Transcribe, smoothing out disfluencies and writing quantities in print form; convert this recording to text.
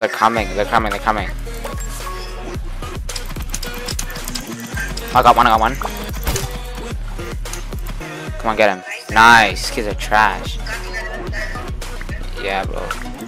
They're coming, they're coming, they're coming. I got one. Come on, get him. Nice, kids are trash. Yeah, bro.